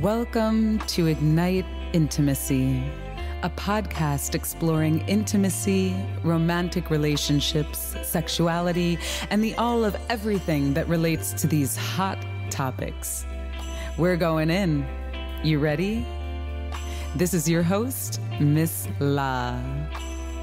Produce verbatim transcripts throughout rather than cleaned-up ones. Welcome to Ignite Intimacy, a podcast exploring intimacy, romantic relationships, sexuality, and the all of everything that relates to these hot topics. We're going in. You ready? This is your host, Miss La.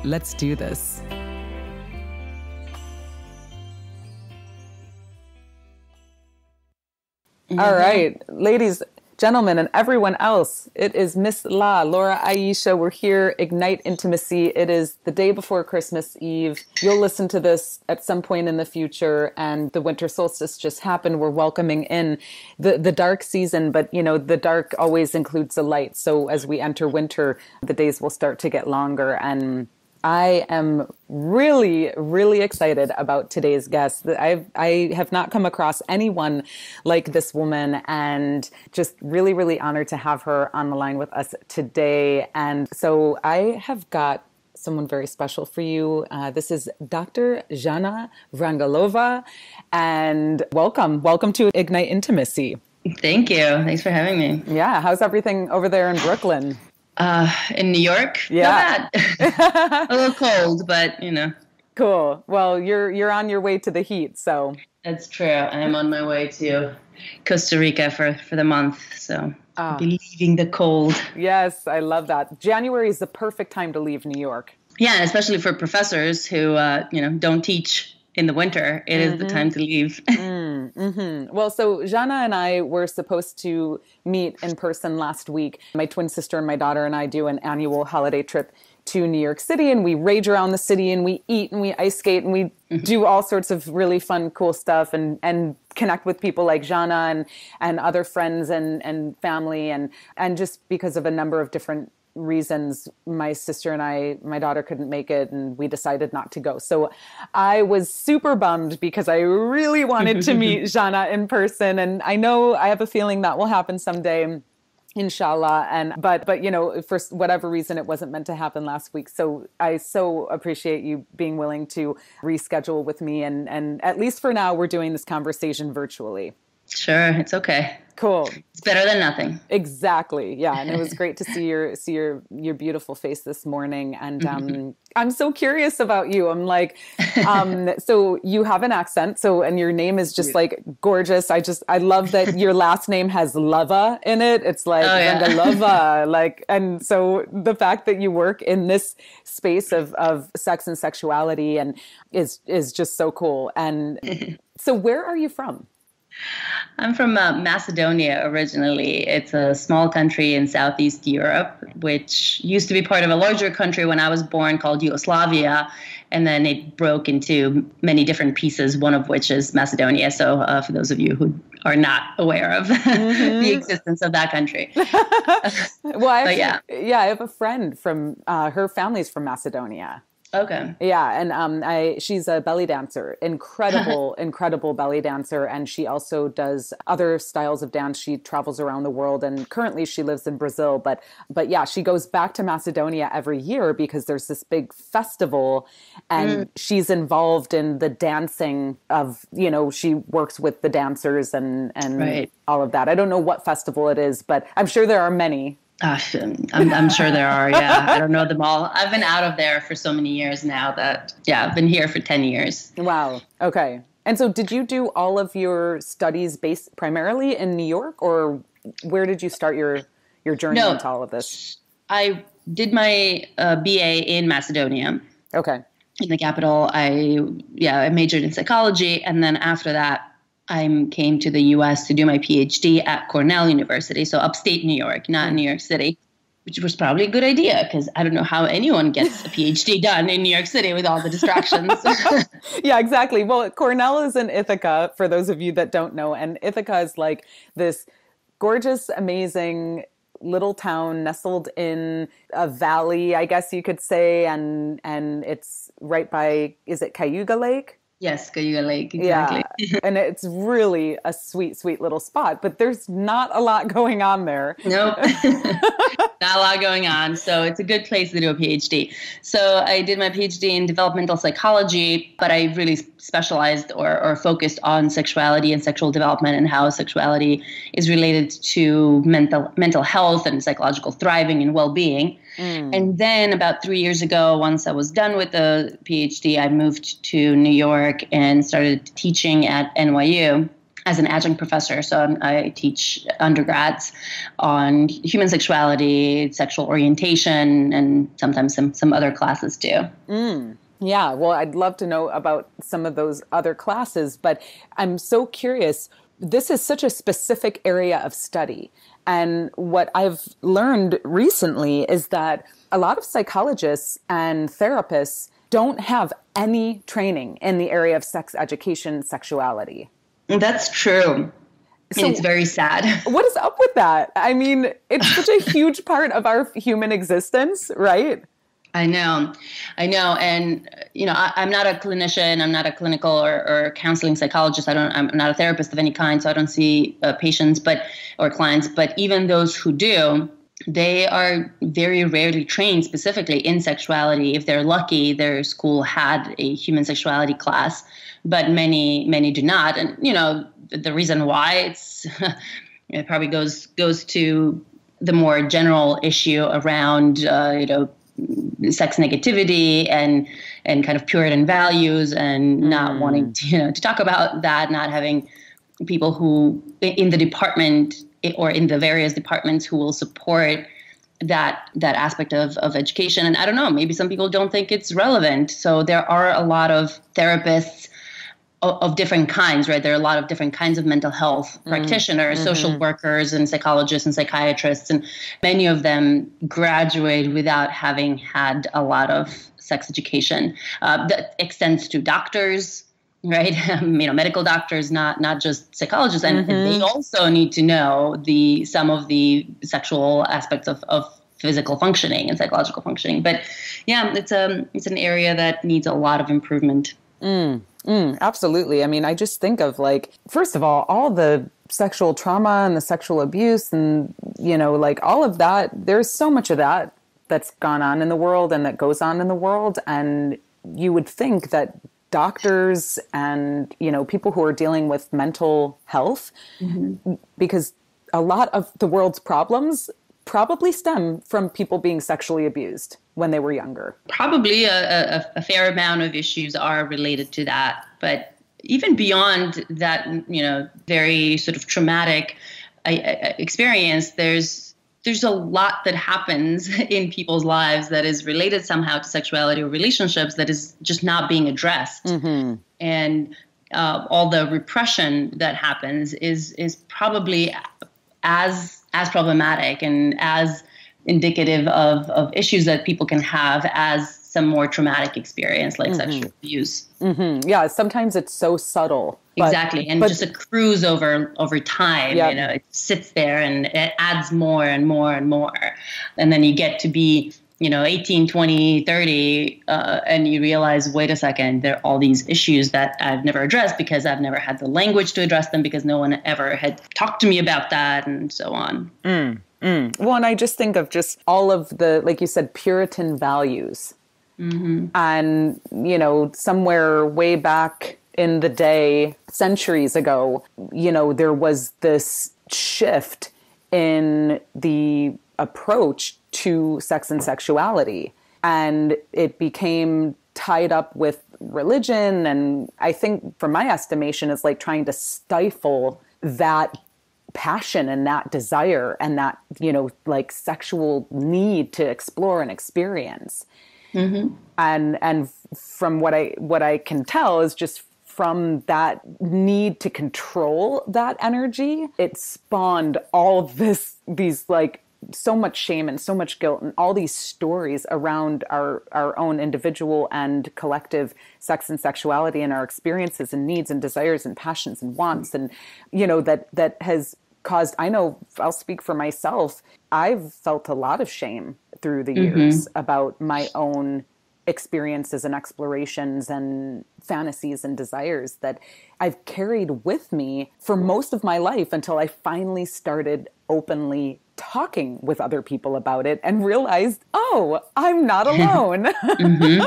Let's do this. Mm-hmm. All right, ladies, gentlemen, and everyone else, it is Miss La, Laura, Aisha. We're here, Ignite Intimacy. It is the day before Christmas Eve. You'll listen to this at some point in the future, and the winter solstice just happened. We're welcoming in the, the dark season, but, you know, the dark always includes the light. So as we enter winter, the days will start to get longer, and I am really, really excited about today's guest. I've, I have not come across anyone like this woman, and just really, really honored to have her on the line with us today. And so I have got someone very special for you. Uh, this is Doctor Zhana Vrangalova, and welcome. Welcome to Ignite Intimacy. Thank you. Thanks for having me. Yeah. How's everything over there in Brooklyn? Uh, in New York? Yeah. Not bad. A little cold, but you know. Cool. Well, you're, you're on your way to the heat, so. That's true. I'm on my way to Costa Rica for, for the month, so oh. I'll be leaving the cold. Yes, I love that. January is the perfect time to leave New York. Yeah, especially for professors who, uh, you know, don't teach in the winter. It mm-hmm. is the time to leave. mm, mm-hmm. Well, so Zhana and I were supposed to meet in person last week. My twin sister and my daughter and I do an annual holiday trip to New York City, and we rage around the city, and we eat, and we ice skate, and we mm-hmm. do all sorts of really fun, cool stuff, and, and connect with people like Zhana and, and other friends and, and family. And, and just because of a number of different reasons, my sister and I, my daughter couldn't make it, and we decided not to go. So I was super bummed because I really wanted to meet Zhana in person. And I know, I have a feeling that will happen someday, inshallah. And, but, but, you know, for whatever reason, it wasn't meant to happen last week. So I so appreciate you being willing to reschedule with me. And, and at least for now, we're doing this conversation virtually. Sure. It's okay. Cool. It's better than nothing. Exactly. Yeah. And it was great to see your, see your, your beautiful face this morning. And, um, mm-hmm. I'm so curious about you. I'm like, um, so you have an accent. So, and your name is just like gorgeous. I just, I love that your last name has Lova in it. It's like, oh, yeah. Vrangalova, like, and so the fact that you work in this space of, of sex and sexuality and is, is just so cool. And so where are you from? I'm from uh, Macedonia originally. It's a small country in Southeast Europe, which used to be part of a larger country when I was born called Yugoslavia. And then it broke into many different pieces, one of which is Macedonia. So uh, for those of you who are not aware of mm-hmm. the existence of that country. Well, I actually, yeah. yeah, I have a friend from, uh, her family's from Macedonia. Okay. Yeah. And um, I, she's a belly dancer, incredible, incredible belly dancer. And she also does other styles of dance. She travels around the world, and currently she lives in Brazil. But, but yeah, she goes back to Macedonia every year because there's this big festival, and mm. she's involved in the dancing of, you know, she works with the dancers and, and right. all of that. I don't know what festival it is, but I'm sure there are many. Uh, I'm, I'm sure there are. Yeah. I don't know them all. I've been out of there for so many years now that, yeah, I've been here for ten years. Wow. Okay. And so did you do all of your studies based primarily in New York, or where did you start your, your journey no, into all of this? I did my uh, B A in Macedonia. Okay. In the capital. I, yeah, I majored in psychology. And then after that, I came to the U S to do my PhD at Cornell University, so upstate New York, not New York City, which was probably a good idea because I don't know how anyone gets a PhD done in New York City with all the distractions. Yeah, exactly. Well, Cornell is in Ithaca, for those of you that don't know, and Ithaca is like this gorgeous, amazing little town nestled in a valley, I guess you could say, and and it's right by, is it Cayuga Lake? Yes, Cayuga Lake. Exactly. Yeah. And it's really a sweet, sweet little spot, but there's not a lot going on there. Nope. Not a lot going on. So it's a good place to do a PhD. So I did my PhD in developmental psychology, but I really specialized or, or focused on sexuality and sexual development and how sexuality is related to mental, mental health and psychological thriving and well-being. Mm. And then about three years ago, once I was done with the PhD, I moved to New York and started teaching at N Y U as an adjunct professor. So I'm, I teach undergrads on human sexuality, sexual orientation, and sometimes some, some other classes too. Mm. Yeah, well, I'd love to know about some of those other classes, but I'm so curious. This is such a specific area of study. And what I've learned recently is that a lot of psychologists and therapists don't have any training in the area of sex education, sexuality. That's true. So and it's very sad. What is up with that? I mean, it's such a huge part of our human existence, right? I know. I know. And, you know, I, I'm not a clinician. I'm not a clinical or, or counseling psychologist. I don't, I'm not a therapist of any kind. So I don't see uh, patients, but, or clients, but even those who do, they are very rarely trained specifically in sexuality. If they're lucky, their school had a human sexuality class, but many, many do not. And, you know, the, the reason why it's, it probably goes, goes to the more general issue around, uh, you know, sex negativity and and kind of Puritan values and not mm. wanting to, you know, to talk about that, not having people who in the department or in the various departments who will support that that aspect of, of education. And I don't know, maybe some people don't think it's relevant. So there are a lot of therapists of, of different kinds, right? There are a lot of different kinds of mental health mm. practitioners, mm-hmm. social workers and psychologists and psychiatrists, and many of them graduate without having had a lot of sex education. Uh, that extends to doctors, right? You know, medical doctors, not not just psychologists, and, mm-hmm. and they also need to know the some of the sexual aspects of, of physical functioning and psychological functioning. But yeah, it's um it's an area that needs a lot of improvement. Mm, mm, absolutely. I mean, I just think of like, first of all, all the sexual trauma and the sexual abuse, and you know, like all of that. There's so much of that that's gone on in the world and that goes on in the world, and you would think that doctors and, you know, people who are dealing with mental health, mm-hmm. because a lot of the world's problems probably stem from people being sexually abused when they were younger. Probably a, a, a fair amount of issues are related to that. But even beyond that, you know, very sort of traumatic uh, experience, there's There's a lot that happens in people's lives that is related somehow to sexuality or relationships that is just not being addressed. Mm-hmm. And uh, all the repression that happens is is probably as as problematic and as indicative of, of issues that people can have as some more traumatic experience like mm-hmm. sexual abuse. Mm-hmm. Yeah, sometimes it's so subtle. But, exactly. And but, just accrues over, over time, yep. you know, it sits there and it adds more and more and more. And then you get to be, you know, eighteen, twenty, thirty, uh, and you realize, wait a second, there are all these issues that I've never addressed because I've never had the language to address them because no one ever had talked to me about that and so on. Mm, mm. Well, and I just think of just all of the, like you said, Puritan values. Mm-hmm. And, you know, somewhere way back in the day, centuries ago, you know, there was this shift in the approach to sex and sexuality, and it became tied up with religion. And I think, from my estimation, it's like trying to stifle that passion and that desire and that, you know, like sexual need to explore and experience. Mm-hmm. And and from what I what I can tell is just from that need to control that energy, it spawned all this, these like so much shame and so much guilt and all these stories around our, our own individual and collective sex and sexuality and our experiences and needs and desires and passions and wants. And, you know, that, that has caused, I know I'll speak for myself. I've felt a lot of shame through the mm-hmm. years about my own experiences and explorations and fantasies and desires that I've carried with me for most of my life until I finally started openly talking with other people about it and realized, oh, I'm not alone. Mm-hmm.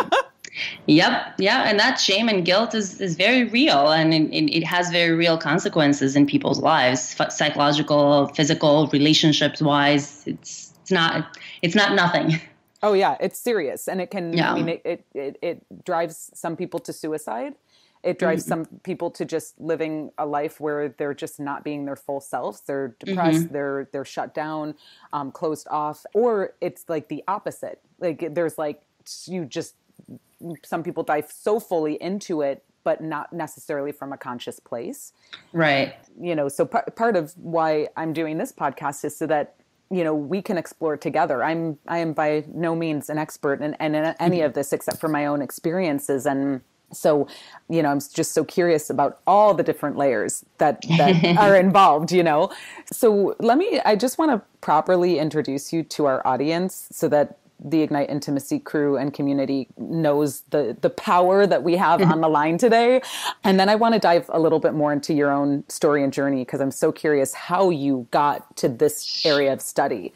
Yep. Yeah. And that shame and guilt is, is very real, and it, it has very real consequences in people's lives, psychological, physical, relationships wise. It's, it's not, it's not nothing. Oh yeah. It's serious. And it can, yeah. I mean, it, it, it, it drives some people to suicide. It drives mm-hmm. some people to just living a life where they're just not being their full selves. They're depressed, mm-hmm. they're, they're shut down, um, closed off, or it's like the opposite. Like there's like, you just, some people dive so fully into it, but not necessarily from a conscious place. Right. You know, so p- part of why I'm doing this podcast is so that, you know, we can explore together. I'm, I am by no means an expert in, in, in any of this except for my own experiences. And so, you know, I'm just so curious about all the different layers that, that are involved, you know? So let me, I just want to properly introduce you to our audience so that the Ignite Intimacy crew and community knows the, the power that we have on the line today. And then I want to dive a little bit more into your own story and journey, because I'm so curious how you got to this area of study.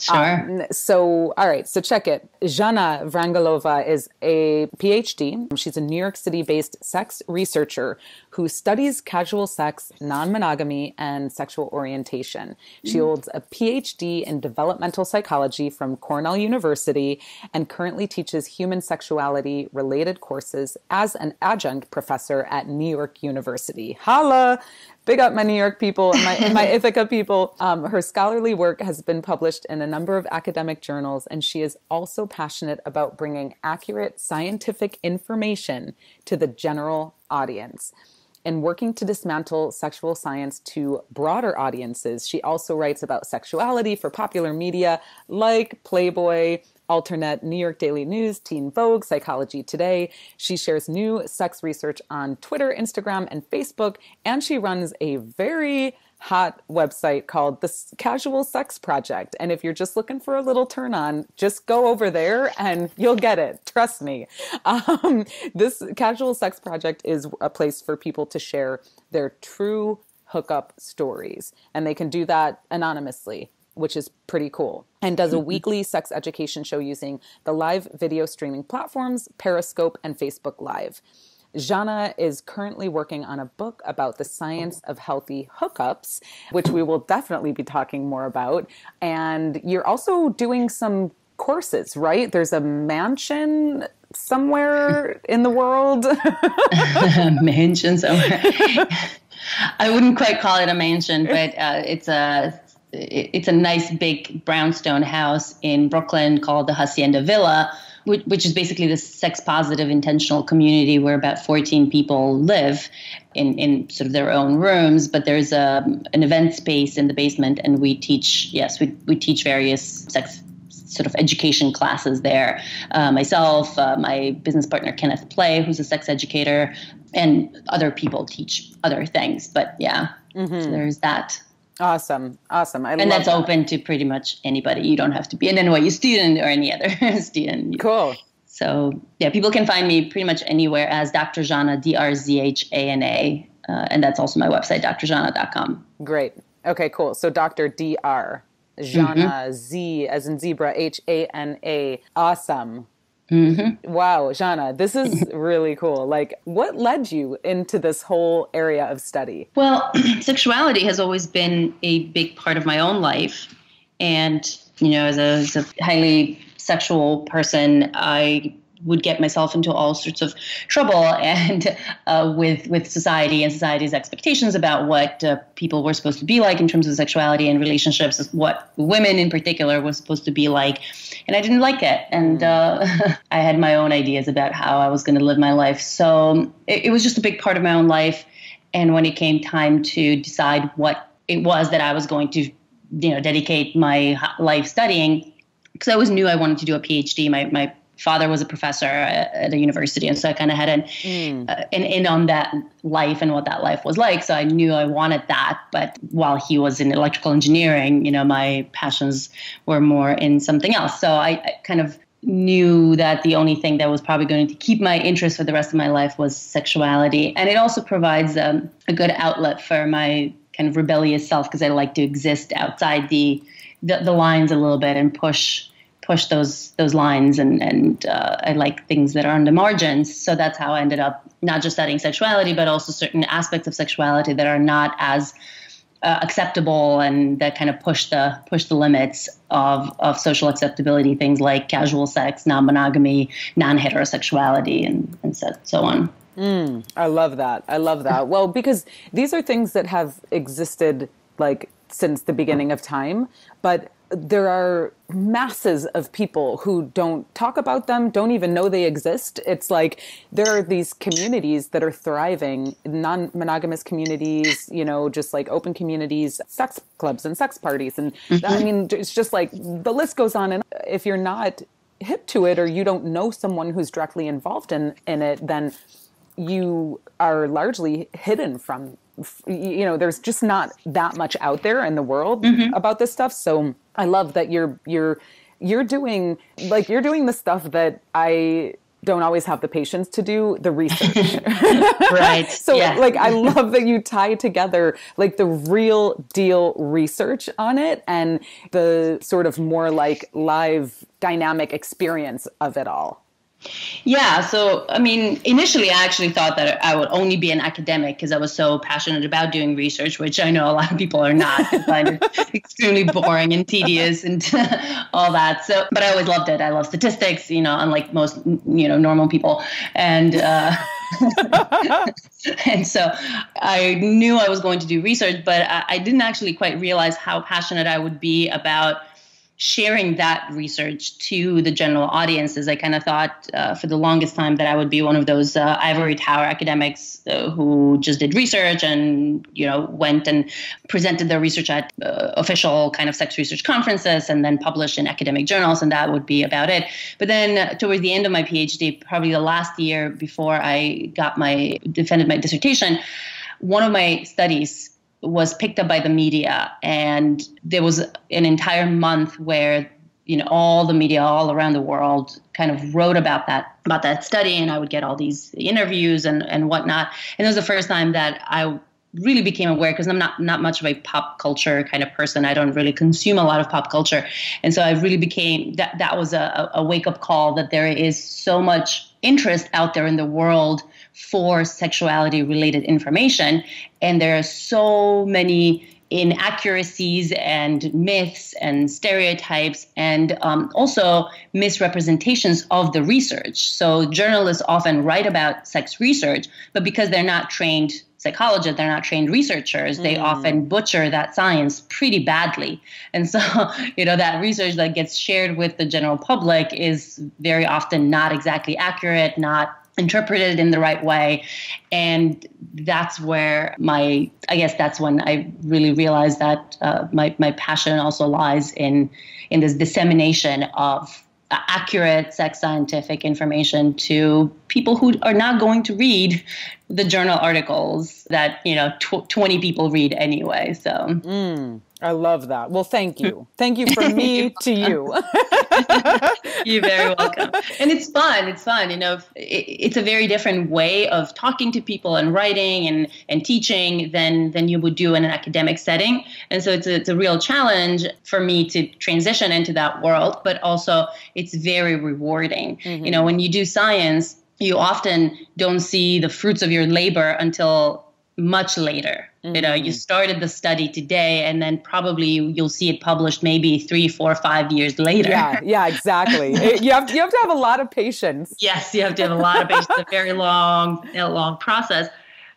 Sure. Um, so, all right. So check it. Zhana Vrangalova is a P H D. She's a New York City based sex researcher who studies casual sex, non-monogamy, and sexual orientation. She holds a P H D in developmental psychology from Cornell University and currently teaches human sexuality related courses as an adjunct professor at New York University. Holla! Big up my New York people and my, and my Ithaca people. Um, her scholarly work has been published in a number of academic journals, and she is also passionate about bringing accurate scientific information to the general audience. In working to dismantle sexual science to broader audiences, she also writes about sexuality for popular media like Playboy, Alternet, New York Daily News, Teen Vogue, Psychology Today. She shares new sex research on Twitter, Instagram, and Facebook, and she runs a very hot website called the Casual Sex Project. And if you're just looking for a little turn on, just go over there and you'll get it. Trust me. Um, this Casual Sex Project is a place for people to share their true hookup stories. And they can do that anonymously, which is pretty cool, and does a weekly sex education show using the live video streaming platforms, Periscope and Facebook Live. Zhana is currently working on a book about the science of healthy hookups, which we will definitely be talking more about. And you're also doing some courses, right? There's a mansion somewhere in the world. Mansion somewhere. I wouldn't quite call it a mansion, but uh, it's a... It's a nice big brownstone house in Brooklyn called the Hacienda Villa, which, which is basically the sex positive intentional community where about fourteen people live in, in sort of their own rooms. But there's a, an event space in the basement, and we teach, yes, we, we teach various sex sort of education classes there. Uh, myself, uh, my business partner, Kenneth Play, who's a sex educator, and other people teach other things. But yeah, mm-hmm. so there's that. Awesome. Awesome. I and love that's that. Open to pretty much anybody. You don't have to be an N Y U student or any other student. Cool. So yeah, people can find me pretty much anywhere as Doctor Zhana, D R Z H A N A. Uh, and that's also my website, D R zhana dot com. Great. Okay, cool. So Doctor D R, Zhana, mm-hmm. Z as in zebra, H A N A. Awesome. Mm-hmm. Wow, Zhana, this is really cool. Like, what led you into this whole area of study? Well, sexuality has always been a big part of my own life. And, you know, as a, as a highly sexual person, I would get myself into all sorts of trouble and uh, with with society and society's expectations about what uh, people were supposed to be like in terms of sexuality and relationships, what women in particular were supposed to be like. And I didn't like it. And uh, I had my own ideas about how I was going to live my life. So it, it was just a big part of my own life. And when it came time to decide what it was that I was going to, you know, dedicate my life studying, because I always knew I wanted to do a P H D. My, my father was a professor at a university, and so I kind of had an, mm. uh, an in on that life and what that life was like. So I knew I wanted that. But while he was in electrical engineering, you know, my passions were more in something else. So I, I kind of knew that the only thing that was probably going to keep my interest for the rest of my life was sexuality. And it also provides um, a good outlet for my kind of rebellious self, because I like to exist outside the, the the lines a little bit and push push those those lines. And, and uh, I like things that are on the margins. So that's how I ended up not just studying sexuality, but also certain aspects of sexuality that are not as Uh, acceptable and that kind of push the push the limits of of social acceptability, things like casual sex, non-monogamy, non-heterosexuality, and and so, so on. Mm, I love that. I love that. Well, because these are things that have existed like since the beginning of time, but there are masses of people who don't talk about them, don't even know they exist. It's like there are these communities that are thriving, non-monogamous communities, you know, just like open communities, sex clubs and sex parties. And mm-hmm. I mean, it's just like the list goes on. And if you're not hip to it or you don't know someone who's directly involved in, in it, then you are largely hidden from, you know, there's just not that much out there in the world mm-hmm. about this stuff. So I love that you're, you're, you're doing like, you're doing the stuff that I don't always have the patience to do, the research. Right. So yeah. Like, I love that you tie together like the real deal research on it and the sort of more like live dynamic experience of it all. Yeah. So, I mean, initially I actually thought that I would only be an academic because I was so passionate about doing research, which I know a lot of people are not. I find it extremely boring and tedious and all that. So, but I always loved it. I love statistics, you know, unlike most, you know, normal people. And, uh, and so I knew I was going to do research, but I, I didn't actually quite realize how passionate I would be about sharing that research to the general audiences. I kind of thought uh, for the longest time that I would be one of those uh, ivory tower academics uh, who just did research and, you know, went and presented their research at uh, official kind of sex research conferences and then published in academic journals, and that would be about it. But then uh, towards the end of my PhD, probably the last year before I got my, defended my dissertation, one of my studies was picked up by the media, and there was an entire month where, you know, all the media all around the world kind of wrote about that, about that study. And I would get all these interviews and, and whatnot. And it was the first time that I really became aware, because I'm not, not much of a pop culture kind of person. I don't really consume a lot of pop culture. And so I really became, that, that was a, a wake up call that there is so much interest out there in the world for sexuality related information. And there are so many inaccuracies and myths and stereotypes and um, also misrepresentations of the research. So journalists often write about sex research, but because they're not trained psychologists, they're not trained researchers, mm. they often butcher that science pretty badly. And so, you know, that research that gets shared with the general public is very often not exactly accurate, not interpreted in the right way. And that's where my, I guess that's when I really realized that uh, my, my passion also lies in, in this dissemination of accurate sex scientific information to people who are not going to read the journal articles that, you know, tw- twenty people read anyway. So mm, I love that. Well, thank you. Thank you from me to you. You're very welcome. And it's fun. It's fun. You know, it's a very different way of talking to people and writing and, and teaching than, than you would do in an academic setting. And so it's a, it's a real challenge for me to transition into that world, but also it's very rewarding. Mm-hmm. You know, when you do science, you often don't see the fruits of your labor until much later. Mm-hmm. You know, you started the study today, and then probably you'll see it published maybe three, four, five years later. Yeah, yeah, exactly. It, you have you have to have a lot of patience. Yes, you have to have a lot of patience. It's a very long, a long process.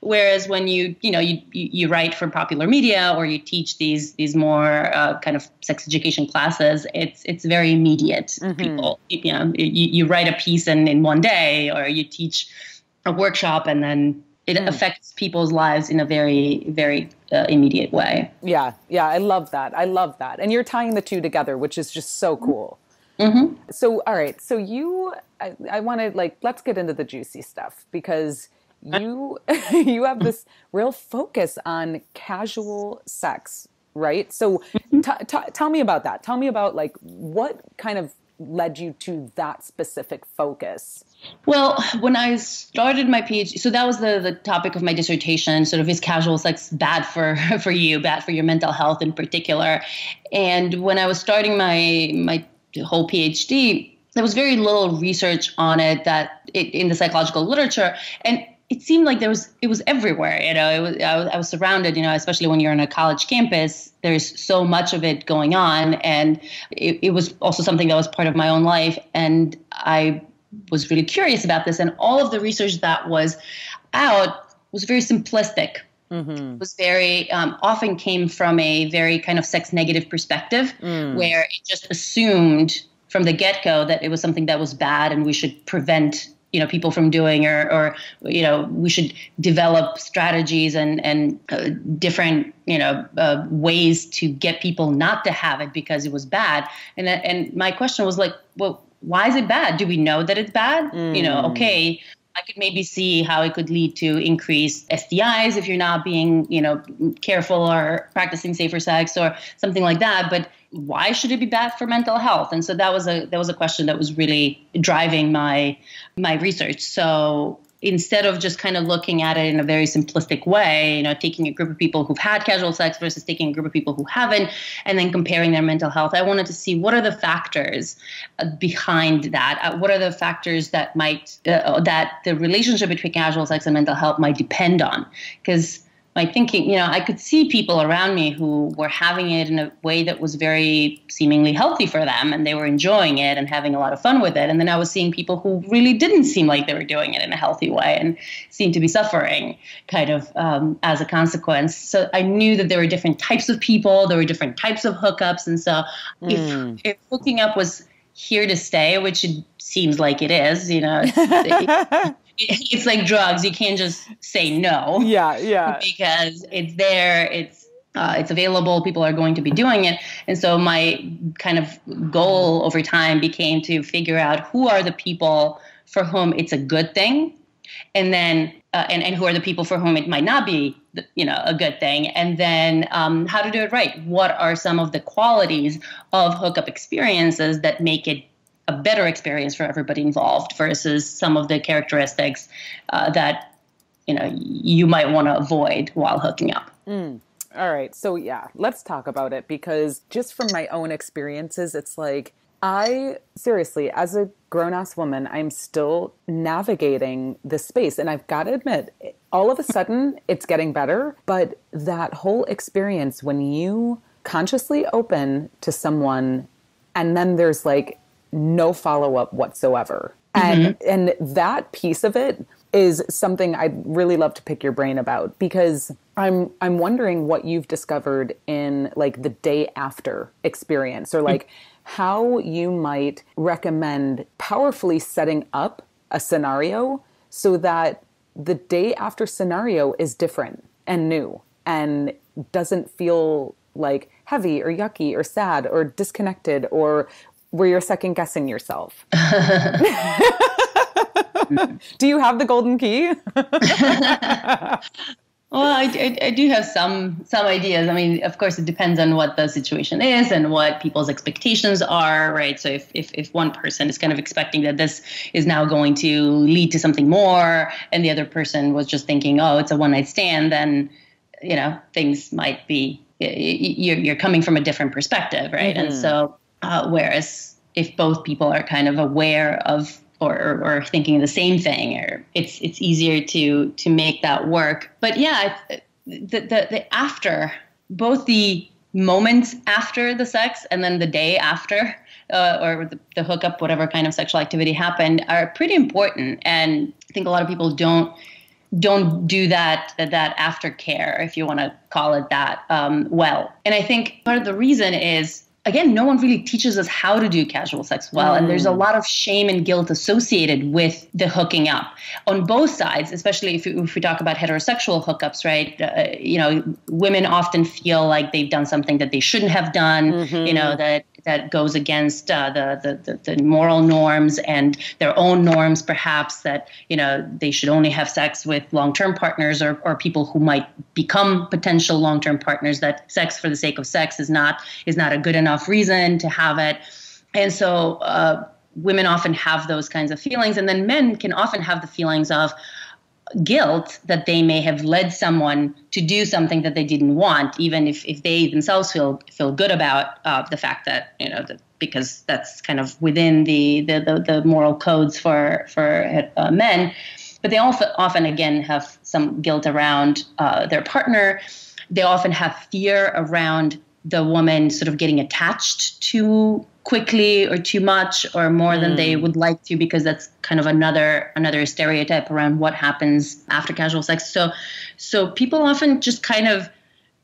Whereas when you, you know, you, you write for popular media or you teach these these more uh, kind of sex education classes, it's it's very immediate. Mm-hmm. People, you know, you, you write a piece in, in one day, or you teach a workshop, and then it mm. affects people's lives in a very, very uh, immediate way. Yeah, yeah, I love that. I love that. And you're tying the two together, which is just so cool. Mm-hmm. So, all right, so you, I, I want to like, let's get into the juicy stuff, because You you have this real focus on casual sex, right? So t- t- tell me about that. Tell me about like what kind of led you to that specific focus? Well, when I started my PhD, so that was the, the topic of my dissertation, sort of is casual sex bad for, for you, bad for your mental health in particular? And when I was starting my my whole PhD, there was very little research on it that it, in the psychological literature. And it seemed like there was, it was everywhere, you know, it was, I was, I was surrounded, you know, especially when you're on a college campus, there's so much of it going on. And it, it was also something that was part of my own life. And I was really curious about this, and all of the research that was out was very simplistic. Mm-hmm. It was very, um, often came from a very kind of sex negative perspective, mm. where it just assumed from the get-go that it was something that was bad and we should prevent you know, people from doing, or, or, you know, we should develop strategies and, and uh, different, you know, uh, ways to get people not to have it because it was bad. And, and my question was like, well, why is it bad? Do we know that it's bad? Mm. You know, okay, I could maybe see how it could lead to increased S T Is if you're not being, you know, careful or practicing safer sex or something like that. But why should it be bad for mental health? And so that was a that was a question that was really driving my my research. So instead of just kind of looking at it in a very simplistic way, you know, taking a group of people who've had casual sex versus taking a group of people who haven't, and then comparing their mental health, I wanted to see what are the factors behind that? What are the factors that might uh, that the relationship between casual sex and mental health might depend on? Because my thinking, you know, I could see people around me who were having it in a way that was very seemingly healthy for them, and they were enjoying it and having a lot of fun with it. And then I was seeing people who really didn't seem like they were doing it in a healthy way and seemed to be suffering kind of um, as a consequence. So I knew that there were different types of people, there were different types of hookups. And so mm. if, if hooking up was here to stay, which it seems like it is, you know, it's, it's like drugs. You can't just say no. Yeah, yeah. Because it's there. It's uh, it's available. People are going to be doing it. And so my kind of goal over time became to figure out who are the people for whom it's a good thing, and then uh, and and who are the people for whom it might not be, you know, a good thing. And then um, how to do it right. What are some of the qualities of hookup experiences that make it a better experience for everybody involved versus some of the characteristics uh, that, you know, you might want to avoid while hooking up. Mm. All right. So yeah, let's talk about it, because just from my own experiences, it's like, I seriously, as a grown-ass woman, I'm still navigating this space. And I've got to admit, all of a sudden it's getting better, but that whole experience when you consciously open to someone and then there's like no follow-up whatsoever. Mm-hmm. And and that piece of it is something I'd really love to pick your brain about, because I'm I'm wondering what you've discovered in like the day after experience, or like how you might recommend powerfully setting up a scenario so that the day after scenario is different and new and doesn't feel like heavy or yucky or sad or disconnected or where you're second guessing yourself. Do you have the golden key? Well, I, I, I do have some some ideas. I mean, of course, it depends on what the situation is and what people's expectations are, right? So if, if, if one person is kind of expecting that this is now going to lead to something more and the other person was just thinking, oh, it's a one-night stand, then, you know, things might be, you're, you're coming from a different perspective, right? Mm-hmm. And so Uh, whereas if both people are kind of aware of or, or, or thinking the same thing, or it's it's easier to to make that work. But yeah, the, the, the after, both the moments after the sex and then the day after uh, or the, the hookup, whatever kind of sexual activity happened, are pretty important. And I think a lot of people don't don't do that, that aftercare, if you want to call it that, um, well. And I think part of the reason is, again, no one really teaches us how to do casual sex well. Mm. And there's a lot of shame and guilt associated with the hooking up on both sides, especially if, if we talk about heterosexual hookups, right? Uh, you know, women often feel like they've done something that they shouldn't have done, mm-hmm. you know, that that goes against uh, the, the, the moral norms and their own norms, perhaps, that, you know, they should only have sex with long-term partners or, or people who might become potential long-term partners, that sex for the sake of sex is not is not a good enough reason to have it. And so uh, women often have those kinds of feelings. And then men can often have the feelings of guilt that they may have led someone to do something that they didn't want, even if, if they themselves feel feel good about uh, the fact that, you know, that because that's kind of within the the, the, the moral codes for, for uh, men. But they also often, again, have some guilt around uh, their partner. They often have fear around the woman sort of getting attached too quickly or too much or more mm. than they would like to, because that's kind of another another stereotype around what happens after casual sex. So so people often just kind of,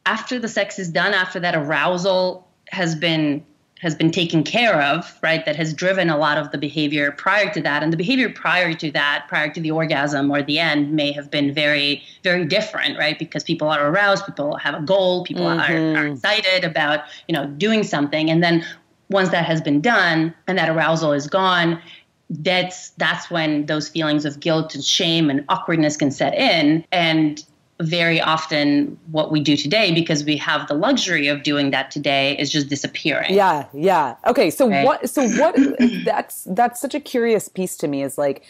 after the sex is done, after that arousal has been has been taken care of, right, that has driven a lot of the behavior prior to that. And the behavior prior to that, prior to the orgasm or the end, may have been very, very different, right? Because people are aroused, people have a goal, people mm-hmm. are, are excited about, you know, doing something. And then once that has been done and that arousal is gone, that's that's when those feelings of guilt and shame and awkwardness can set in. And very often what we do today, because we have the luxury of doing that today, is just disappearing. Yeah. Yeah. Okay. So right? what, so what, that's, that's such a curious piece to me, is like,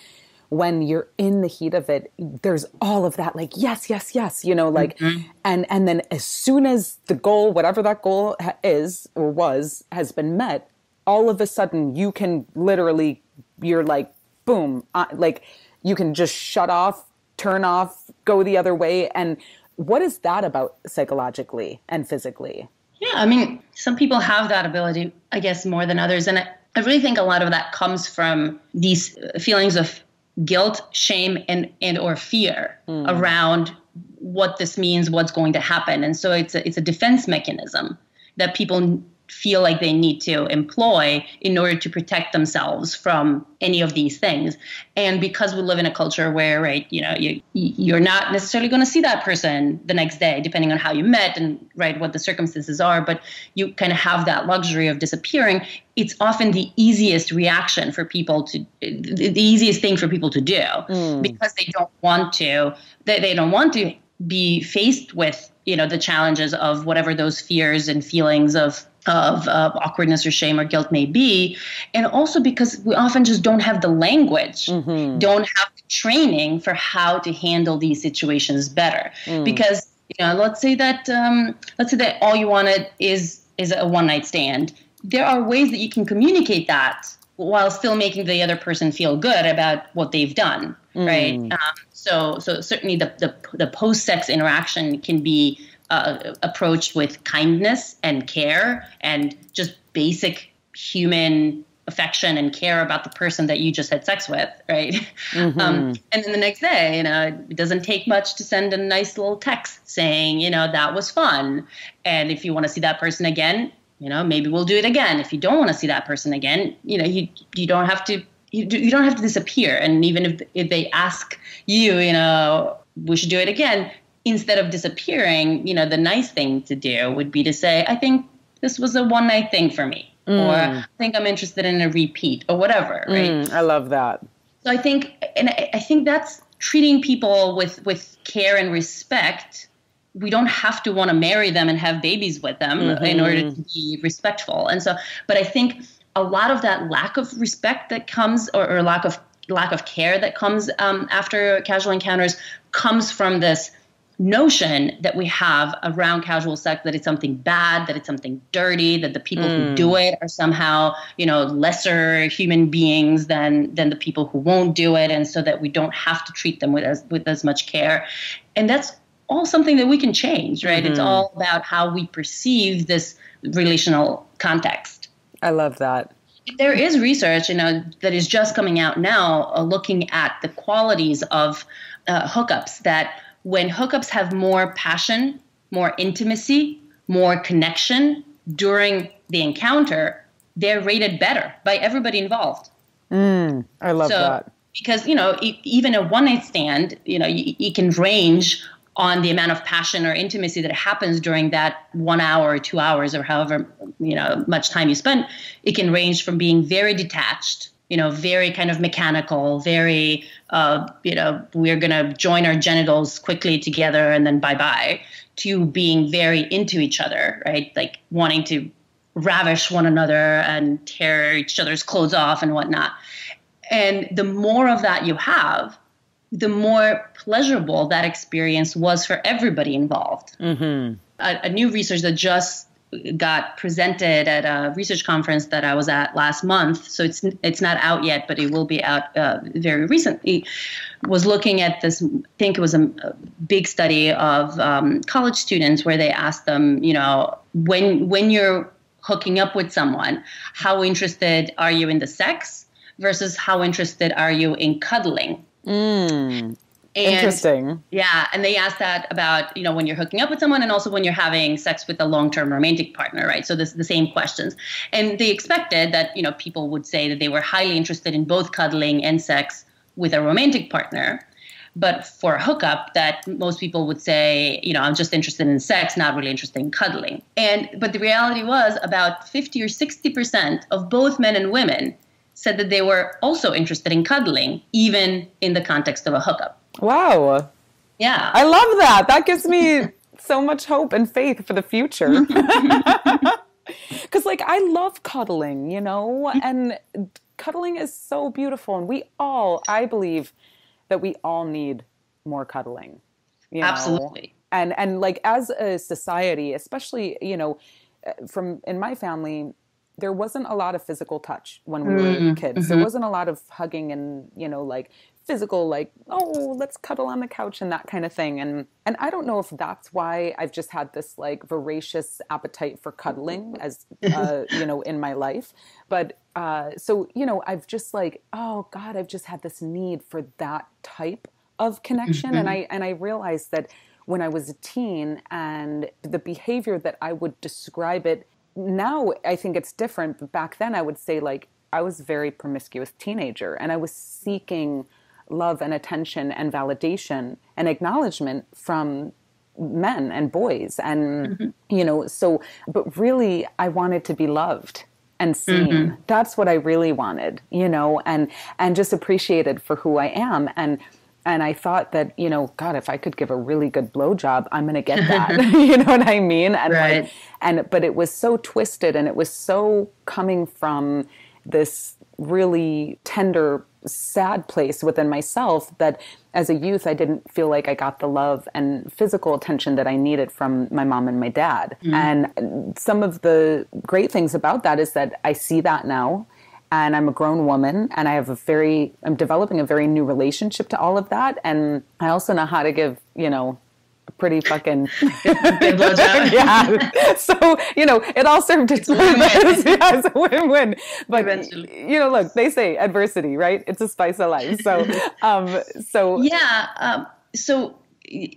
when you're in the heat of it, there's all of that, like, yes, yes, yes, you know, like, mm-hmm. and, and then as soon as the goal, whatever that goal ha- is or was, has been met, all of a sudden you can literally, you're like, boom, uh, like you can just shut off, turn off, go the other way. And what is that about psychologically and physically? Yeah, I mean, some people have that ability, I guess, more than others. And I, I really think a lot of that comes from these feelings of guilt, shame, and, and or fear mm. around what this means, what's going to happen. And so it's a, it's a defense mechanism that people feel like they need to employ in order to protect themselves from any of these things. And because we live in a culture where, right, you know, you, you're not necessarily going to see that person the next day, depending on how you met and, right, what the circumstances are, but you kind of have that luxury of disappearing. It's often the easiest reaction for people to, the easiest thing for people to do mm. because they don't want to, they, they don't want to be faced with, you know, the challenges of whatever those fears and feelings of Of, of awkwardness or shame or guilt may be. And also because we often just don't have the language, mm-hmm. don't have the training for how to handle these situations better. Mm. Because, you know, let's say that um, let's say that all you wanted is is a one night stand. There are ways that you can communicate that while still making the other person feel good about what they've done, mm. right? Um, so, so certainly the the, the post sex interaction can be Uh, approached with kindness and care and just basic human affection and care about the person that you just had sex with, right? Mm-hmm. Um, and then the next day, you know, it doesn't take much to send a nice little text saying, you know, that was fun. And if you want to see that person again, you know, maybe we'll do it again. If you don't want to see that person again, you know, you you don't have to you, you don't have to disappear. And even if if they ask you, you know, we should do it again, instead of disappearing, you know, the nice thing to do would be to say, I think this was a one night thing for me, mm. or I think I'm interested in a repeat or whatever. Right. Mm, I love that. So I think, and I, I think that's treating people with, with care and respect. We don't have to want to marry them and have babies with them mm-hmm. in order to be respectful. And so, but I think a lot of that lack of respect that comes, or, or lack of, lack of care that comes um, after casual encounters comes from this notion that we have around casual sex, that it's something bad, that it's something dirty, that the people mm. who do it are somehow, you know, lesser human beings than than the people who won't do it, and so that we don't have to treat them with as with as much care. And that's all something that we can change, right? Mm-hmm. It's all about how we perceive this relational context. I love that. There is research, you know, that is just coming out now uh, looking at the qualities of uh, hookups, that when hookups have more passion, more intimacy, more connection during the encounter, they're rated better by everybody involved. Mm, I love so, that. Because, you know, e- even a one-night stand, you know, y- it can range on the amount of passion or intimacy that happens during that one hour or two hours or however, you know, much time you spend. It can range from being very detached, you know, very kind of mechanical, very, uh, you know, we're going to join our genitals quickly together and then bye-bye, to being very into each other, right? Like wanting to ravish one another and tear each other's clothes off and whatnot. And the more of that you have, the more pleasurable that experience was for everybody involved. Mm-hmm. A, a new research that just got presented at a research conference that I was at last month, so it's it's not out yet, but it will be out uh, very recently, was looking at this, I think it was a, a big study of um, college students where they asked them, you know, when when you're hooking up with someone, how interested are you in the sex versus how interested are you in cuddling? Mm. And, interesting. Yeah. And they asked that about, you know, when you're hooking up with someone and also when you're having sex with a long-term romantic partner, right? So this is the same questions. And they expected that, you know, people would say that they were highly interested in both cuddling and sex with a romantic partner. But for a hookup, that most people would say, you know, I'm just interested in sex, not really interested in cuddling. And but the reality was about fifty or sixty percent of both men and women said that they were also interested in cuddling, even in the context of a hookup. Wow. Yeah. I love that. That gives me so much hope and faith for the future. Because, like, I love cuddling, you know, and cuddling is so beautiful. And we all, I believe that we all need more cuddling. You know? Absolutely. And, and, like, as a society, especially, you know, from in my family, there wasn't a lot of physical touch when we mm-hmm. were kids. Mm-hmm. There wasn't a lot of hugging and, you know, like, physical, like, oh, let's cuddle on the couch and that kind of thing. And and I don't know if that's why I've just had this, like, voracious appetite for cuddling as, uh, you know, in my life. But uh, so, you know, I've just, like, oh, God, I've just had this need for that type of connection. Mm-hmm. And I and I realized that when I was a teen and the behavior that I would describe it now, I think it's different. But back then I would say, like, I was a very promiscuous teenager and I was seeking love and attention and validation and acknowledgement from men and boys. And, mm-hmm. you know, so, but really I wanted to be loved and seen. Mm-hmm. That's what I really wanted, you know, and, and just appreciated for who I am. And, and I thought that, you know, God, if I could give a really good blowjob, I'm going to get that. You know what I mean? And right. like, and, but it was so twisted and it was so coming from this really tender sad place within myself that as a youth, I didn't feel like I got the love and physical attention that I needed from my mom and my dad. Mm-hmm. And some of the great things about that is that I see that now and I'm a grown woman and I have a very, I'm developing a very new relationship to all of that. And I also know how to give, you know, pretty fucking yeah. So, you know, it all served its purpose. Yeah, it's a win-win. But eventually, you know, look, they say adversity, right? It's a spice of life. So, um, so yeah. Um, so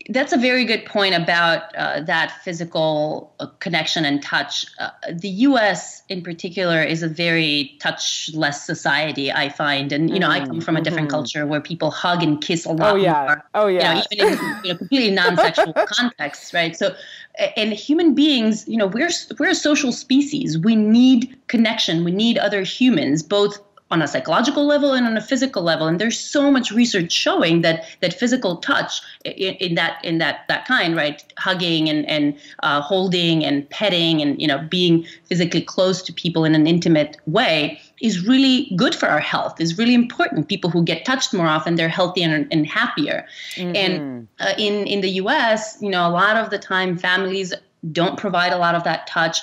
that's a very good point about uh, that physical uh, connection and touch. Uh, the U S in particular is a very touchless society, I find. And, you know, mm-hmm. I come from a different mm-hmm. culture where people hug and kiss a lot. Oh, yeah. More, oh, yeah. You know, even in you know, completely non-sexual contexts, right? So, and human beings, you know, we're, we're a social species. We need connection. We need other humans, both on a psychological level and on a physical level, and there's so much research showing that that physical touch in, in that in that that kind, right, hugging and and uh, holding and petting and you know being physically close to people in an intimate way is really good for our health. Is really important. People who get touched more often, they're healthier and, and happier. Mm-hmm. And uh, in in the U S, you know, a lot of the time families don't provide a lot of that touch.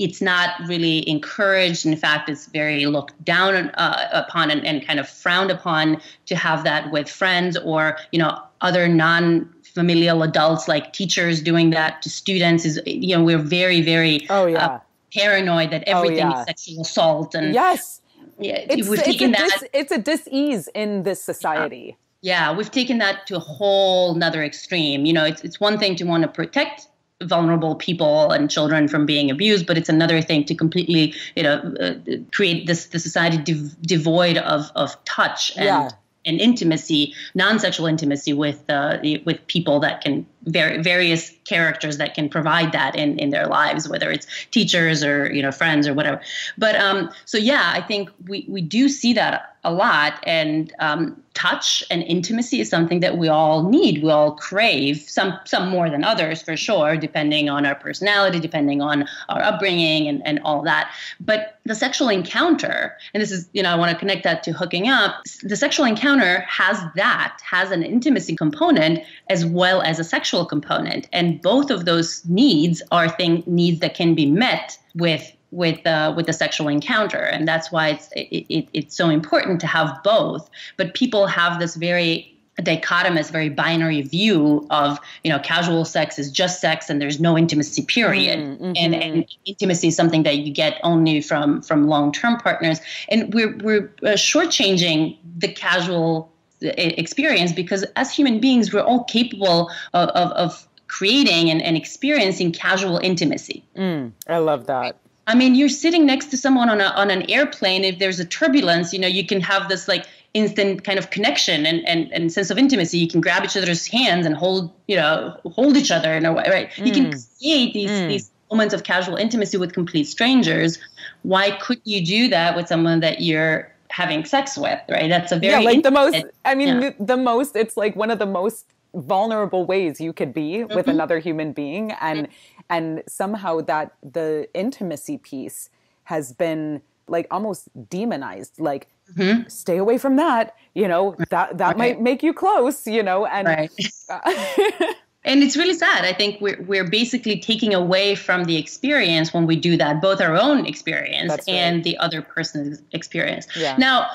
It's not really encouraged. In fact, it's very looked down uh, upon and, and kind of frowned upon to have that with friends or, you know, other non-familial adults like teachers doing that to students is, you know, we're very, very oh, yeah. uh, paranoid that everything oh, yeah. is sexual assault. And yes, yeah, it's, we've it's taken a that. Dis, it's a dis-ease in this society. Yeah. yeah, we've taken that to a whole nother extreme. You know, it's it's one thing to want to protect vulnerable people and children from being abused, but it's another thing to completely, you know, uh, create this the society de- devoid of of touch and yeah. and intimacy, non-sexual intimacy with uh, with people that can ver- various characters that can provide that in, in their lives, whether it's teachers or, you know, friends or whatever. But um, so, yeah, I think we, we do see that a lot. And um, touch and intimacy is something that we all need. We all crave, some some more than others, for sure, depending on our personality, depending on our upbringing and, and all that. But the sexual encounter, and this is, you know, I want to connect that to hooking up. The sexual encounter has that, has an intimacy component as well as a sexual component. And both of those needs are thing, needs that can be met with with uh, with the sexual encounter. And that's why it's it, it, it's so important to have both. But people have this very dichotomous, very binary view of, you know, casual sex is just sex and there's no intimacy, period. Mm-hmm. And, and intimacy is something that you get only from from long-term partners. And we're, we're uh, shortchanging the casual experience, because as human beings, we're all capable of, of, of creating and, and experiencing casual intimacy. Mm, I love that. I mean, you're sitting next to someone on a, on an airplane. If there's a turbulence, you know, you can have this like instant kind of connection and, and, and sense of intimacy. You can grab each other's hands and hold, you know, hold each other in a way, right? Mm. You can create these, mm. these moments of casual intimacy with complete strangers. Why couldn't you do that with someone that you're having sex with, right? That's a very yeah, like the most. I mean, yeah. the, the most. It's like one of the most vulnerable ways you could be mm-hmm. with another human being, and mm-hmm. and somehow that the intimacy piece has been like almost demonized. Like, mm-hmm. stay away from that. You know, that that okay. might make you close. You know, and. Right. Uh, And it's really sad. I think we're we're basically taking away from the experience when we do that, both our own experience That's and right. the other person's experience. Yeah. Now,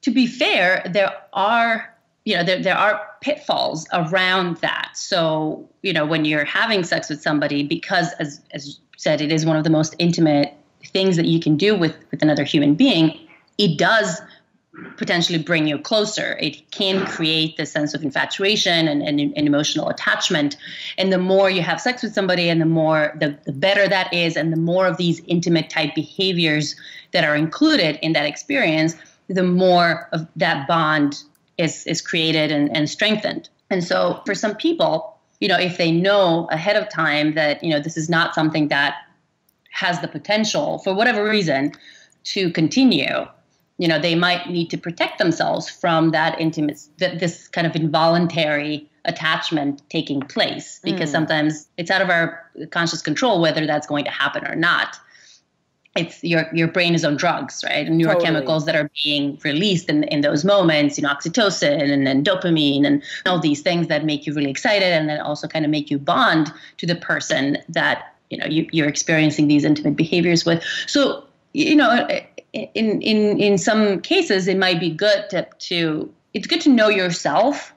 to be fair, there are, you know, there there are pitfalls around that. So, you know, when you're having sex with somebody, because as as you said, it is one of the most intimate things that you can do with, with another human being, it does potentially bring you closer. It can create the sense of infatuation and, and, and emotional attachment. And the more you have sex with somebody, and the more, the, the better that is, and the more of these intimate type behaviors that are included in that experience, the more of that bond is, is created and, and strengthened. And so for some people, you know, if they know ahead of time that, you know, this is not something that has the potential for whatever reason to continue, you know, they might need to protect themselves from that intimate, th- this kind of involuntary attachment taking place, because mm. sometimes it's out of our conscious control whether that's going to happen or not. It's your your brain is on drugs, right? And neurochemicals totally. that are being released in in those moments, you know, oxytocin and, and dopamine and all these things that make you really excited, and then also kind of make you bond to the person that, you know, you, you're experiencing these intimate behaviors with. So, you know, In, in in some cases, it might be good to, to it's good to know yourself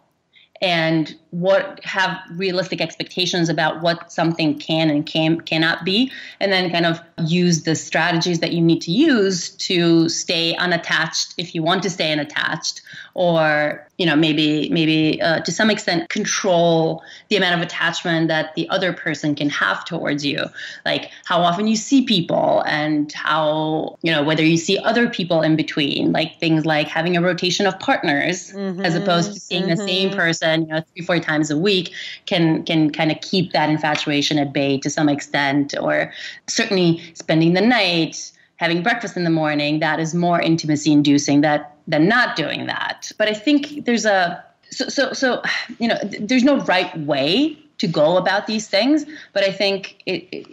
and what have realistic expectations about what something can and can cannot be, and then kind of use the strategies that you need to use to stay unattached if you want to stay unattached, or, you know, maybe maybe uh, to some extent control the amount of attachment that the other person can have towards you, like how often you see people and how, you know, whether you see other people in between, like things like having a rotation of partners mm-hmm. as opposed to seeing mm-hmm. the same person, you know, three four times a week can can kind of keep that infatuation at bay to some extent, or certainly spending the night, having breakfast in the morning, that is more intimacy inducing that than not doing that. But I think there's a, so, so, so you know, th- there's no right way to go about these things, but I think it, it,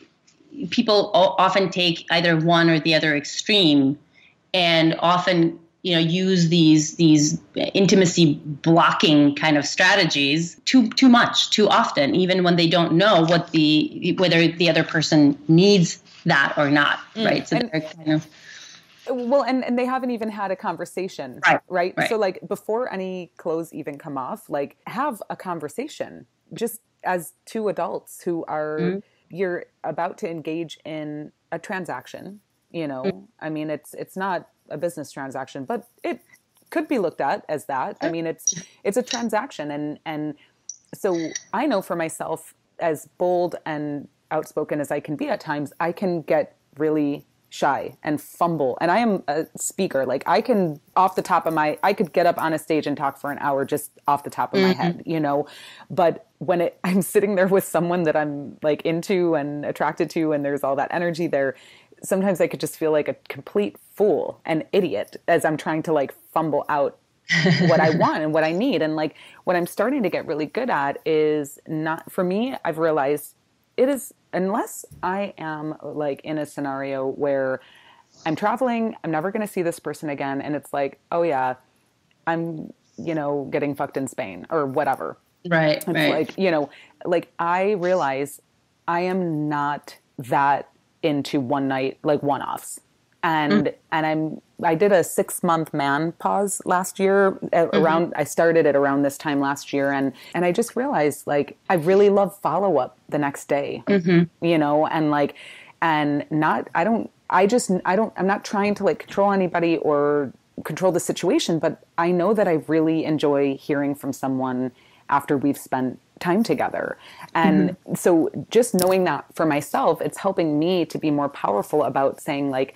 people o- often take either one or the other extreme, and often, you know, use these, these intimacy blocking kind of strategies too, too much, too often, even when they don't know what the, whether the other person needs that or not. Mm. Right. So and- they're kind of, Well, and, and they haven't even had a conversation, right, right? Right. So like before any clothes even come off, like have a conversation just as two adults who are, mm-hmm. you're about to engage in a transaction, you know, mm-hmm. I mean, it's, it's not a business transaction, but it could be looked at as that. I mean, it's, it's a transaction. And, and so I know for myself, as bold and outspoken as I can be at times, I can get really shy and fumble. And I am a speaker. Like I can off the top of my, I could get up on a stage and talk for an hour just off the top of mm-hmm. my head, you know, but when it, I'm sitting there with someone that I'm like into and attracted to, and there's all that energy there, sometimes I could just feel like a complete fool and idiot as I'm trying to like fumble out what I want and what I need. And like what I'm starting to get really good at is not, for me, I've realized it is, unless I am like in a scenario where I'm traveling, I'm never going to see this person again. And it's like, oh yeah, I'm, you know, getting fucked in Spain or whatever. Right. It's right. like, you know, like I realize I am not that into one night, like one-offs. And, mm. and I'm, I did a six month man pause last year mm-hmm. around, I started it around this time last year. And, and I just realized like, I really love follow up the next day, mm-hmm. you know, and like, and not, I don't, I just, I don't, I'm not trying to like control anybody or control the situation, but I know that I really enjoy hearing from someone after we've spent time together. And mm-hmm. so just knowing that for myself, it's helping me to be more powerful about saying like,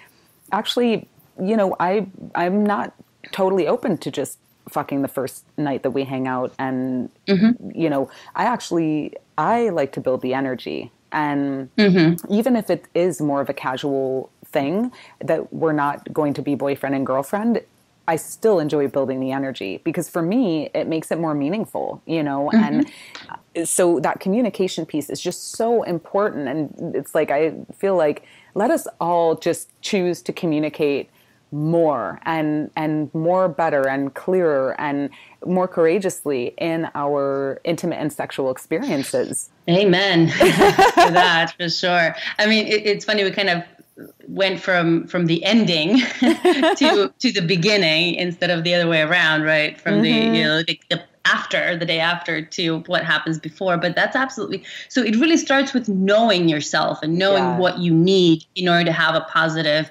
actually, you know, I, I'm not totally open to just fucking the first night that we hang out. And, mm-hmm. you know, I actually, I like to build the energy. And mm-hmm. even if it is more of a casual thing that we're not going to be boyfriend and girlfriend, I still enjoy building the energy because for me, it makes it more meaningful, you know? Mm-hmm. And so that communication piece is just so important. And it's like, I feel like let us all just choose to communicate more and, and more better and clearer and more courageously in our intimate and sexual experiences. Amen for that, for sure. I mean, it, it's funny, we kind of went from from the ending to to the beginning instead of the other way around, right? From mm-hmm. the, you know, the, the after, the day after to what happens before. But that's absolutely, so it really starts with knowing yourself and knowing yeah. what you need in order to have a positive,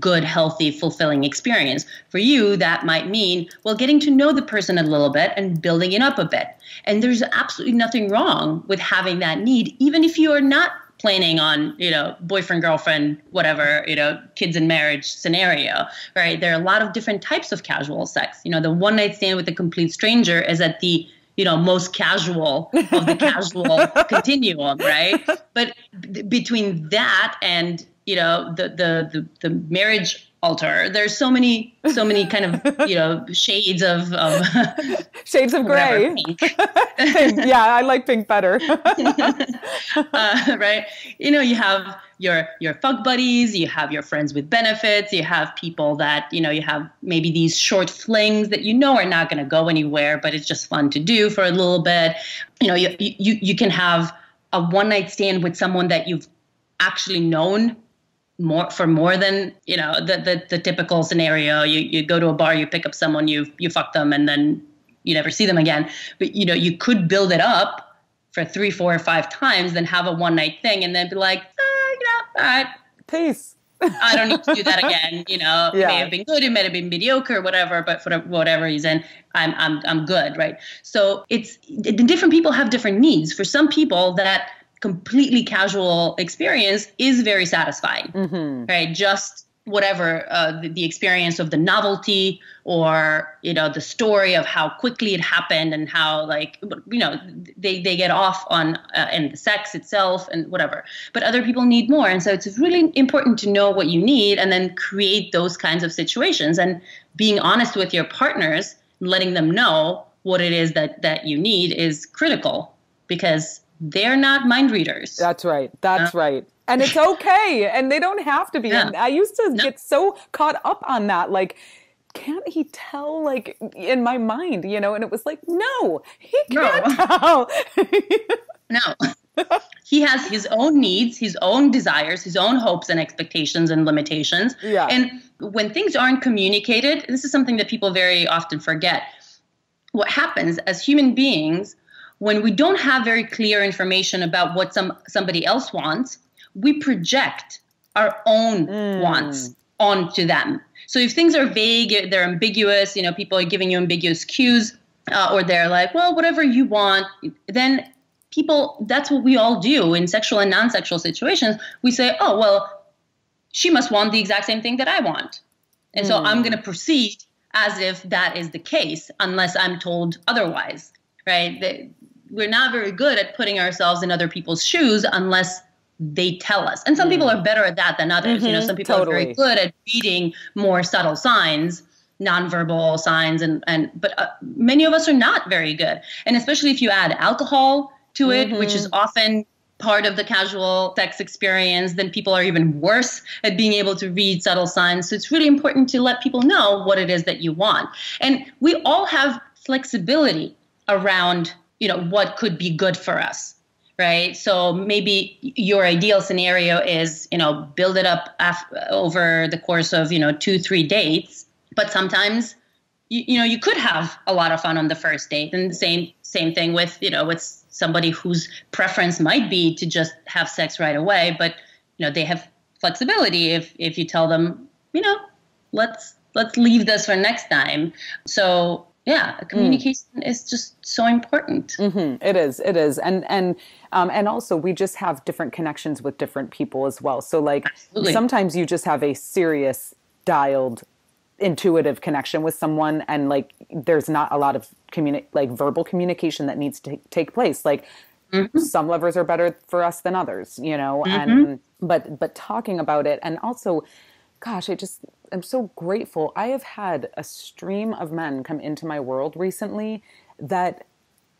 good, healthy, fulfilling experience. For you, that might mean, well, getting to know the person a little bit and building it up a bit. And there's absolutely nothing wrong with having that need, even if you are not planning on, you know, boyfriend, girlfriend, whatever, you know, kids and marriage scenario, right? There are a lot of different types of casual sex. You know, the one night stand with a complete stranger is at the, you know, most casual of the casual continuum, right? But between that and, you know, the, the, the, the marriage altar, there's so many, so many kind of, you know, shades of, of shades of gray. Pink. Yeah. I like pink better. uh, right. You know, you have your, your fuck buddies, you have your friends with benefits, you have people that, you know, you have maybe these short flings that, you know, are not going to go anywhere, but it's just fun to do for a little bit. You know, you, you, you can have a one night stand with someone that you've actually known more for more than, you know, the, the, the typical scenario. You, you go to a bar, you pick up someone, you, you fuck them, and then you never see them again. But, you know, you could build it up for three, four or five times, then have a one night thing and then be like, ah, you know, all right. Peace. I don't need to do that again. You know, yeah. It may have been good, it may have been mediocre, whatever, but for whatever reason, I'm, I'm, I'm good. Right. So it's, the different people have different needs. For some people, that completely casual experience is very satisfying, mm-hmm. right? Just whatever, uh, the, the experience of the novelty or, you know, the story of how quickly it happened and how, like, you know, they, they get off on, uh, and the sex itself and whatever, but other people need more. And so it's really important to know what you need and then create those kinds of situations and being honest with your partners, letting them know what it is that, that you need is critical because they're not mind readers. That's right. That's no. right. And it's okay. And they don't have to be. No. I used to no. get so caught up on that. Like, can't he tell, like, in my mind, you know? And it was like, no, he can't no. tell. No. He has his own needs, his own desires, his own hopes and expectations and limitations. Yeah. And when things aren't communicated, this is something that people very often forget. What happens as human beings, when we don't have very clear information about what some somebody else wants, we project our own mm. wants onto them. So if things are vague, they're ambiguous, you know, people are giving you ambiguous cues, uh, or they're like, well, whatever you want, then people, that's what we all do in sexual and non-sexual situations. We say, oh, well, she must want the exact same thing that I want. And mm. so I'm going to proceed as if that is the case, unless I'm told otherwise, right? They, we're not very good at putting ourselves in other people's shoes unless they tell us. And some mm. people are better at that than others. Mm-hmm, you know, some people totally. are very good at reading more subtle signs, nonverbal signs, and and but uh, many of us are not very good. And especially if you add alcohol to it, mm-hmm. which is often part of the casual sex experience, then people are even worse at being able to read subtle signs. So it's really important to let people know what it is that you want. And we all have flexibility around, you know, what could be good for us, right? So maybe your ideal scenario is, you know, build it up after, over the course of, you know, two, three dates. But sometimes, you, you know, you could have a lot of fun on the first date. And the same same thing with, you know, with somebody whose preference might be to just have sex right away, but you know, they have flexibility if if you tell them, you know, let's let's leave this for next time. So yeah, communication mm. is just so important. Mm-hmm. It is, it is, and and um, and also we just have different connections with different people as well. So like Absolutely. sometimes you just have a serious dialed intuitive connection with someone, and like there's not a lot of communi- like verbal communication that needs to t- take place. Like mm-hmm. some lovers are better for us than others, you know, mm-hmm. and but but talking about it. And also, gosh, I just I'm so grateful. I have had a stream of men come into my world recently that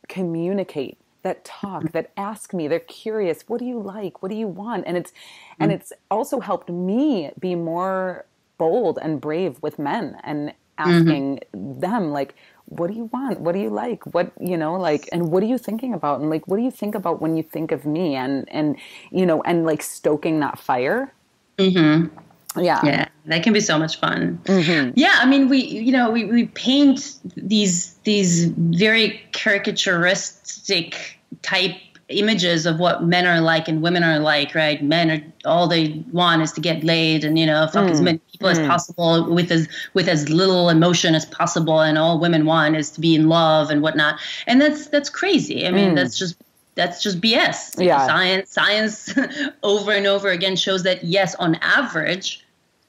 communicate, that talk, that ask me, they're curious, what do you like? What do you want? And it's mm-hmm. and it's also helped me be more bold and brave with men, and asking mm-hmm. them, like, what do you want? What do you like? What, you know, like, and what are you thinking about? And like, what do you think about when you think of me? And, and, you know, and like stoking that fire. Mm-hmm. Yeah. Yeah. That can be so much fun. Mm-hmm. Yeah. I mean, we, you know, we, we paint these, these very caricaturistic type images of what men are like and women are like, right? Men are, all they want is to get laid and, you know, fuck mm. as many people mm. as possible with as with as little emotion as possible, and all women want is to be in love and whatnot. And that's that's crazy. I mean, mm. that's just that's just B S. Yeah. Know, science science over and over again shows that yes, on average,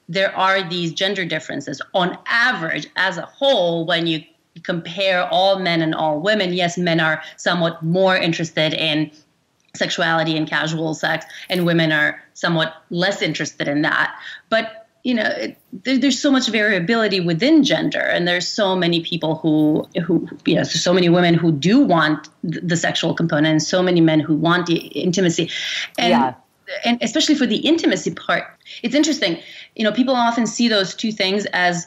there are these gender differences. On average, as a whole, when you compare all men and all women, yes, men are somewhat more interested in sexuality and casual sex, and women are somewhat less interested in that. But, you know, it, there, there's so much variability within gender, and there's so many people who, who, you know, so many women who do want the sexual component, and so many men who want the intimacy. And yeah. and especially for the intimacy part, it's interesting. You know, people often see those two things as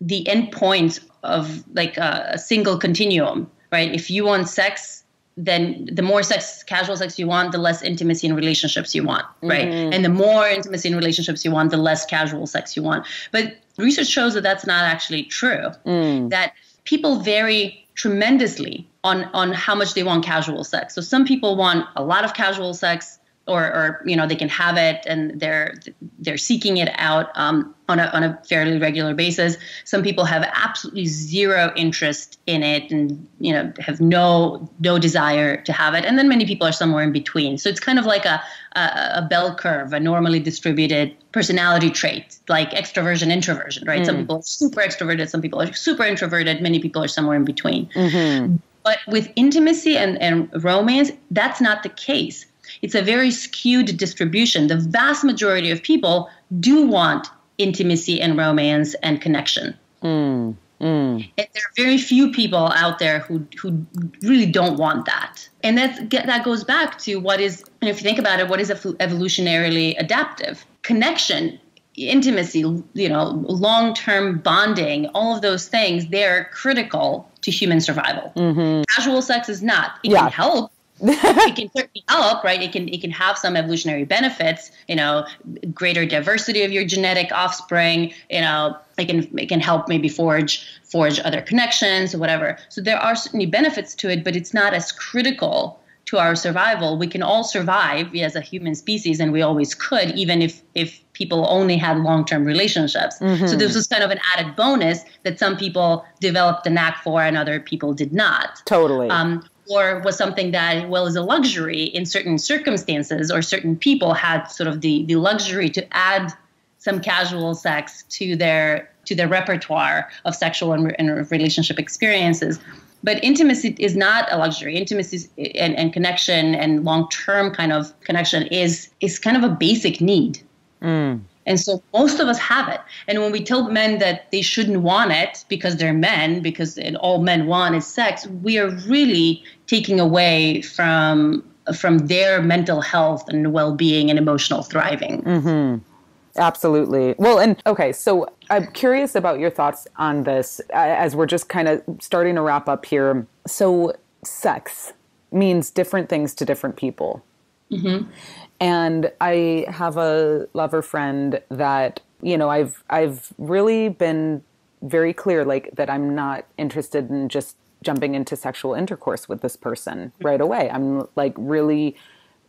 the end points of like a, a single continuum, right? If you want sex, then the more sex, casual sex you want, the less intimacy in relationships you want, right? Mm-hmm. And the more intimacy in relationships you want, the less casual sex you want. But research shows that that's not actually true, mm. that people vary tremendously on, on how much they want casual sex. So some people want a lot of casual sex, Or, or, you know, they can have it and they're they're seeking it out um, on a on a fairly regular basis. Some people have absolutely zero interest in it and, you know, have no no desire to have it. And then many people are somewhere in between. So it's kind of like a a, a bell curve, a normally distributed personality trait, like extroversion, introversion, right? Mm. Some people are super extroverted, some people are super introverted. Many people are somewhere in between. Mm-hmm. But with intimacy and, and romance, that's not the case. It's a very skewed distribution. The vast majority of people do want intimacy and romance and connection. Mm, mm. And there are very few people out there who who really don't want that. And that's, that goes back to what is, and if you think about it, what is evolutionarily adaptive? Connection, intimacy, you know, long-term bonding, all of those things, they're critical to human survival. Mm-hmm. Casual sex is not. It yeah. can help. It can certainly help, right? It can it can have some evolutionary benefits, you know, greater diversity of your genetic offspring, you know, it can it can help maybe forge forge other connections or whatever. So there are certainly benefits to it, but it's not as critical to our survival. We can all survive as a human species, and we always could, even if if people only had long-term relationships. Mm-hmm. So this was kind of an added bonus that some people developed the knack for and other people did not. Totally. Um, or was something that, well, is a luxury in certain circumstances, or certain people had sort of the, the luxury to add some casual sex to their to their repertoire of sexual and, and relationship experiences. But intimacy is not a luxury. Intimacy and, and connection and long-term kind of connection is is kind of a basic need. Mm. And so most of us have it. And when we tell men that they shouldn't want it because they're men, because all men want is sex, we are really taking away from from their mental health and well-being and emotional thriving. Mm-hmm. Absolutely. Well, and okay, so I'm curious about your thoughts on this as we're just kind of starting to wrap up here. So sex means different things to different people. Mm-hmm. And I have a lover friend that, you know, I've, I've really been very clear, like that I'm not interested in just jumping into sexual intercourse with this person right away. I'm like really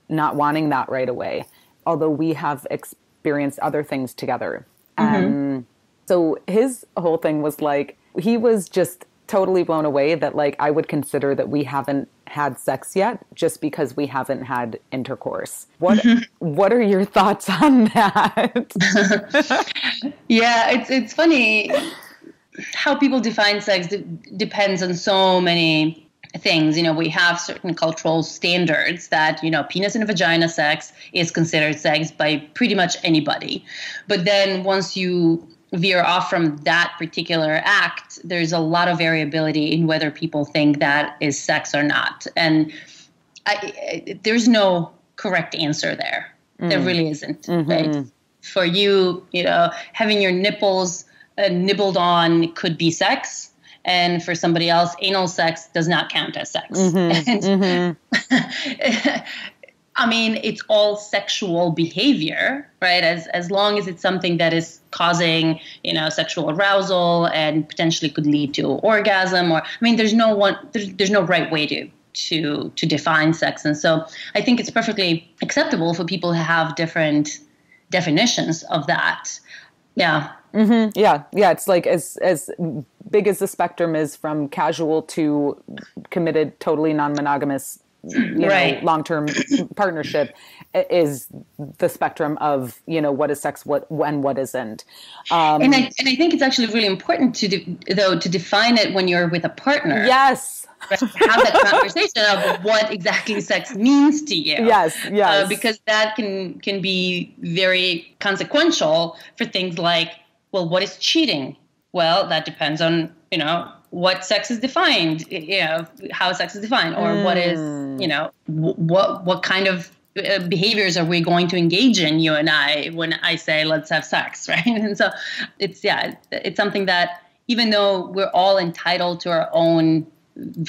not wanting that right away. Although we have experienced other things together. Mm-hmm. Um, so his whole thing was like, he was just totally blown away that like, I would consider that we haven't had sex yet just because we haven't had intercourse. What, mm-hmm. what are your thoughts on that? Yeah, it's, it's funny. How people define sex de- depends on so many things. You know, we have certain cultural standards that, you know, penis and vagina sex is considered sex by pretty much anybody. But then once you veer off from that particular act, there's a lot of variability in whether people think that is sex or not. And I, I, there's no correct answer there. Mm. There really isn't. Mm-hmm. Right? For you, you know, having your nipples Uh, nibbled on could be sex, and for somebody else, anal sex does not count as sex. Mm-hmm, and, mm-hmm. I mean, it's all sexual behavior, right? As as long as it's something that is causing, you know, sexual arousal and potentially could lead to orgasm, or I mean, there's no one, there's, there's no right way to to to define sex, and so I think it's perfectly acceptable for people to have different definitions of that. Yeah. Mm-hmm. Yeah. Yeah. It's like as, as big as the spectrum is from casual to committed, totally non-monogamous, you right. know, long-term partnership is the spectrum of, you know, what is sex, what, when, what isn't. Um, and, I, and I think it's actually really important to, de- though, to define it when you're with a partner. Yes. Right? Have that conversation of what exactly sex means to you. Yes. Yes. Uh, because that can, can be very consequential for things like, well, what is cheating? Well, that depends on, you know, what sex is defined, you know, how sex is defined, or mm. what is, you know, w- what what kind of behaviors are we going to engage in, you and I, when I say let's have sex, right? And so it's, yeah, it's something that even though we're all entitled to our own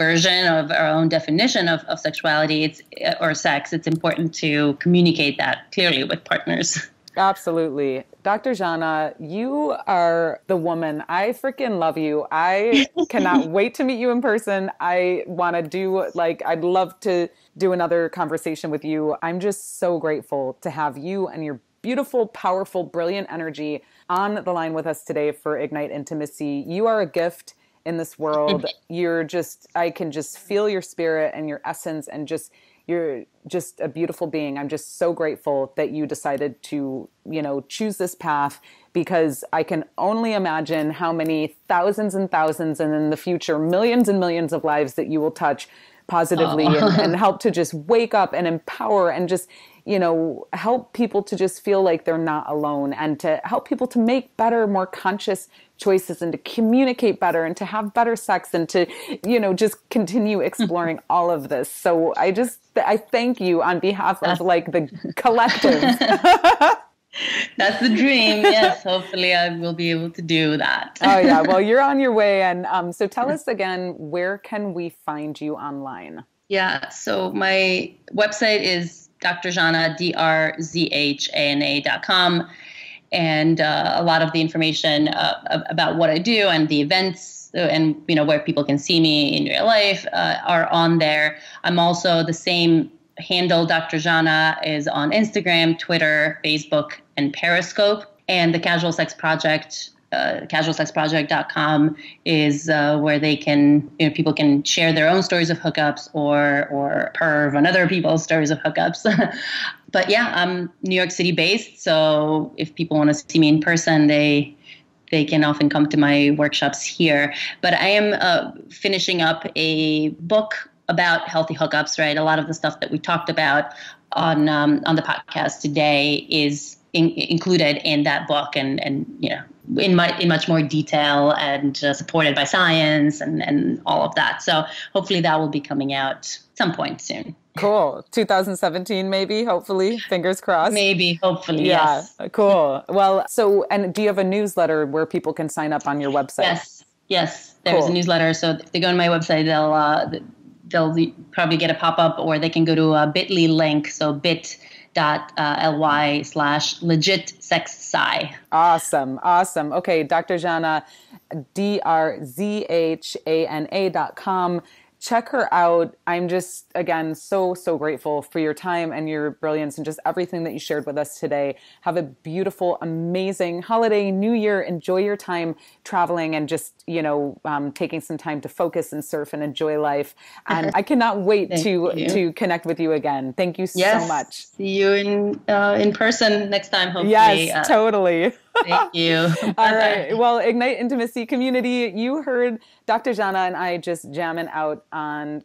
version of our own definition of, of sexuality it's or sex, it's important to communicate that clearly with partners. Absolutely. Doctor Zhana, you are the woman. I freaking love you. I cannot wait to meet you in person. I want to do like, I'd love to do another conversation with you. I'm just so grateful to have you and your beautiful, powerful, brilliant energy on the line with us today for Ignite Intimacy. You are a gift in this world. You're just, I can just feel your spirit and your essence and just you're just a beautiful being. I'm just so grateful that you decided to, you know, choose this path because I can only imagine how many thousands and thousands and in the future, millions and millions of lives that you will touch positively oh. and, and help to just wake up and empower and just, you know, help people to just feel like they're not alone and to help people to make better, more conscious choices and to communicate better and to have better sex and to, you know, just continue exploring all of this. So I just, I thank you on behalf of like the collective. That's the dream. Yes. Hopefully I will be able to do that. Oh yeah. Well, you're on your way. And um, so tell us again, where can we find you online? Yeah. So my website is drzhana, D R Z H A N A dot com. And uh, a lot of the information uh, about what I do and the events and, you know, where people can see me in real life uh, are on there. I'm also the same handle, Doctor Zhana, is on Instagram, Twitter, Facebook, and Periscope. And the Casual Sex Project, uh, casual sex project dot com is uh, where they can, you know, people can share their own stories of hookups or, or perv and other people's stories of hookups. But yeah, I'm New York City based, so if people want to see me in person, they they can often come to my workshops here. But I am uh, finishing up a book about healthy hookups, right? A lot of the stuff that we talked about on um, on the podcast today is in included in that book, and and you know, in my in much more detail and uh, supported by science and and all of that. So hopefully that will be coming out some point soon. Cool. two thousand seventeen, maybe, hopefully, fingers crossed. Maybe, hopefully, yeah, yes. Cool. Well, so, and do you have a newsletter where people can sign up on your website? Yes, yes, there's cool. a newsletter. So if they go on my website, they'll, uh, they'll probably get a pop-up, or they can go to a bit dot l y link, so bit.ly slash legit sex sci. Awesome, awesome. Okay, Doctor Zhana, D R Z H A N A dot com. Check her out. I'm just, again, so, so grateful for your time and your brilliance and just everything that you shared with us today. Have a beautiful, amazing holiday, New Year. Enjoy your time traveling and just, you know, um, taking some time to focus and surf and enjoy life. And I cannot wait to you. to connect with you again. Thank you yes, so much. See you in uh, in person next time, hopefully. Yes, uh, totally. Thank you. All right. Well, Ignite Intimacy community, you heard Doctor Zhana and I just jamming out on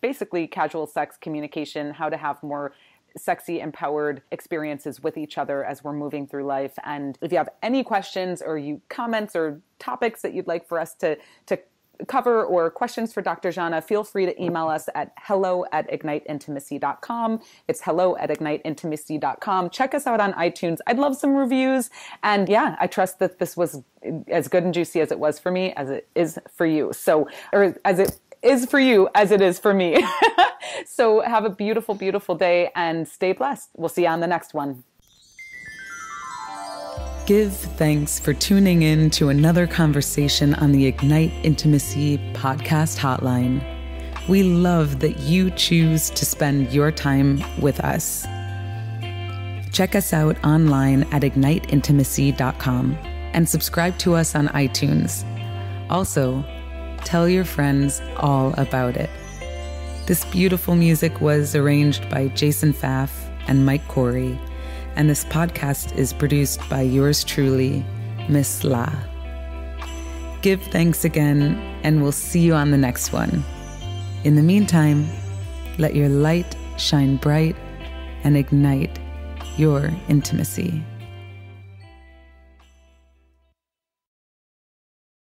basically casual sex communication, how to have more sexy, empowered experiences with each other as we're moving through life. And if you have any questions or you comments or topics that you'd like for us to, to cover or questions for Doctor Zhana, feel free to email us at hello at ignite intimacy dot com. It's hello at ignite intimacy dot com. Check us out on iTunes. I'd love some reviews. And yeah, I trust that this was as good and juicy as it was for me, as it is for you. So, or as it is for you, as it is for me. So have a beautiful, beautiful day and stay blessed. We'll see you on the next one. Give thanks for tuning in to another conversation on the Ignite Intimacy podcast hotline. We love that you choose to spend your time with us. Check us out online at ignite intimacy dot com and subscribe to us on iTunes. Also, tell your friends all about it. This beautiful music was arranged by Jason Pfaff and Mike Corey. And this podcast is produced by yours truly, Miss La. Give thanks again, and we'll see you on the next one. In the meantime, let your light shine bright and ignite your intimacy.